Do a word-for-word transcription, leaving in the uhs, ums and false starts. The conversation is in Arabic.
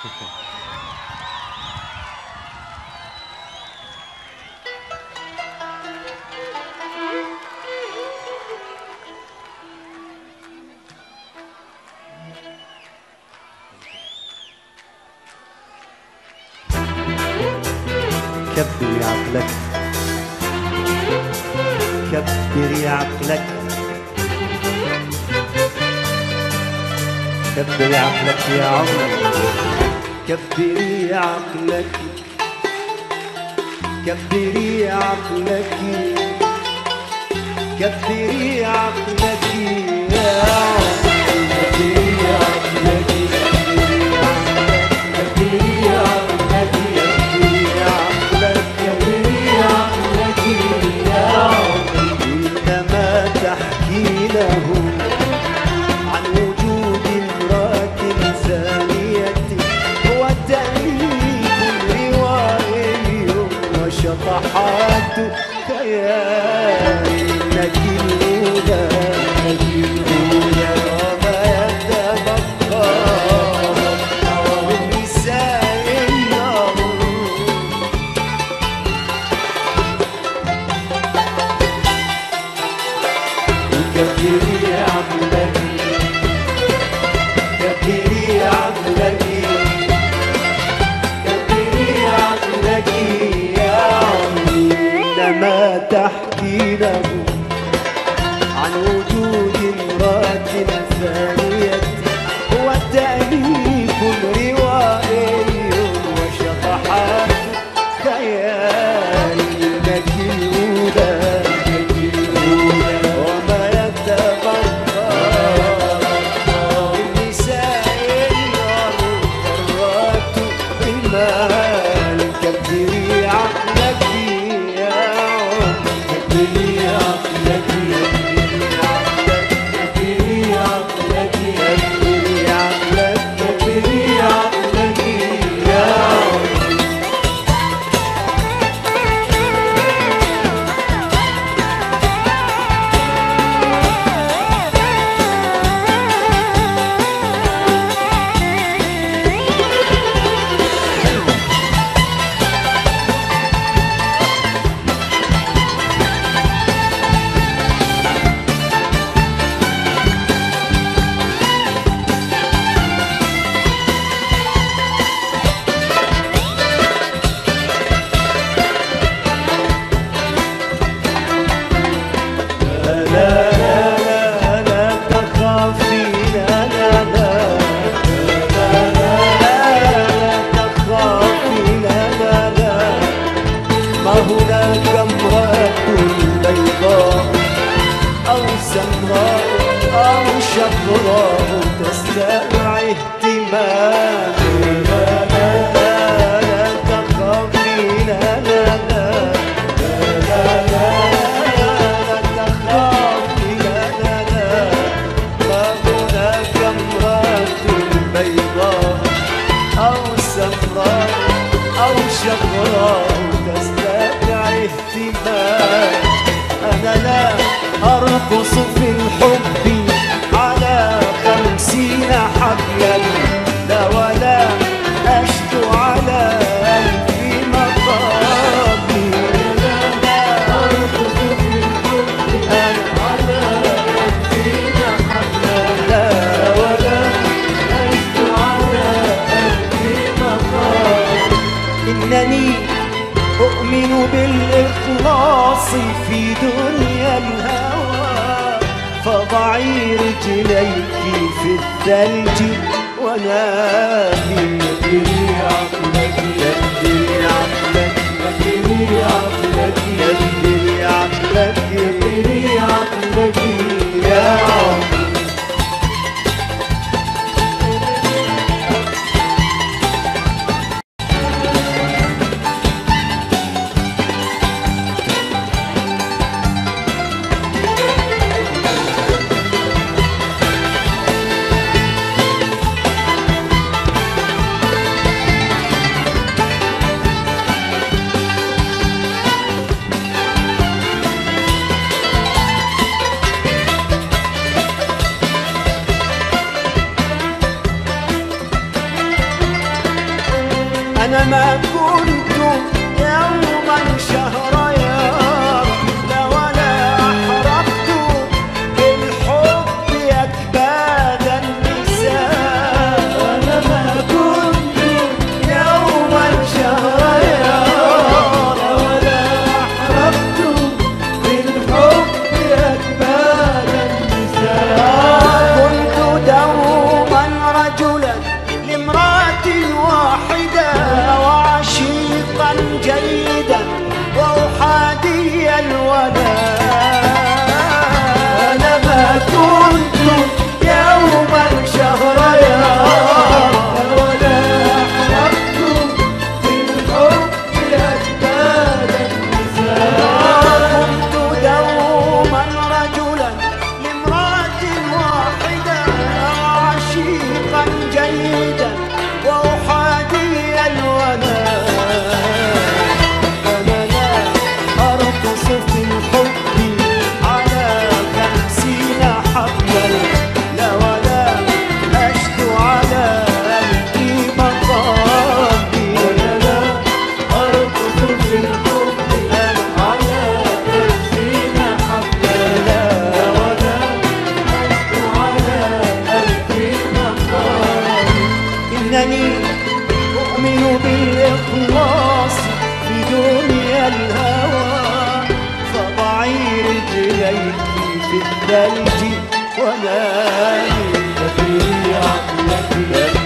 كبري عقلك، كبري عقلك، كبري عقلك يا عمري، كبري عقلك، كبري عقلك، كبري عقلك يا عمري، كبري عقلك. شطحات خيالي انك الاولى، انك الاولى وما تبقى من نساء النار. كبري عقلك، كبري عقلك، كبري عقلك ما تحكي له عن وجود امرأة ثانية والتأنيب الروائي وشطحات خيالي انك الأولى، انك الأولى وما يتبقى من نساء النار قرات بالمال. كبري عقلك شبراء تستمع اهتمامي. لا لا لا لا تخافي، لا لا لا لا لا تخافي، لا لا لا ما هناك امرأة بيضاء أو سمراء أو شبراء تستمع اهتمامي. أنا لا أرقص في الحب خمسين حبلا، لا ولا أشكو على في مقامي. لا أرقص في الحب على خمسين حبلا، لا ولا أشكو على في مقامي. إنني أؤمن بالإخلاص في دنيا الهوى، فضعي رجليك في الثلج ونامي. كبري عقلك، كبري عقلك، كبري عقلك، كبري عقلك، كبري عقلك يا عمري. أنا ما كنت يوما شهرا يا رب ولا أحرقت بالحب أكباد النساء. أنا ما كنت يوما شهرا يا رب ولا أحرقت بالحب أكباد النساء. كنت دوما رجلا لامرأة واحدة وعشيقا جيدا وأحادي الوداع. أنا ما كنت يوما شهرا يا رب ولا أحرقت بالحب أكباد النساء. كنت دوما رجلا لامرأة واحدة وعشيقا جيدا وأحادي الوداع. أنا لا أرقص في الحب على خمسين حبلا لا ولا أجد على قلبي مقامي. أنا لا أرقص في الحب على خمسين حبلا لا ولا أجد على قلبي مقامي. إنني أؤمن بالإخلاص بدون الهوى فضعي رجليك في الثلج ونامي كبري عقلك.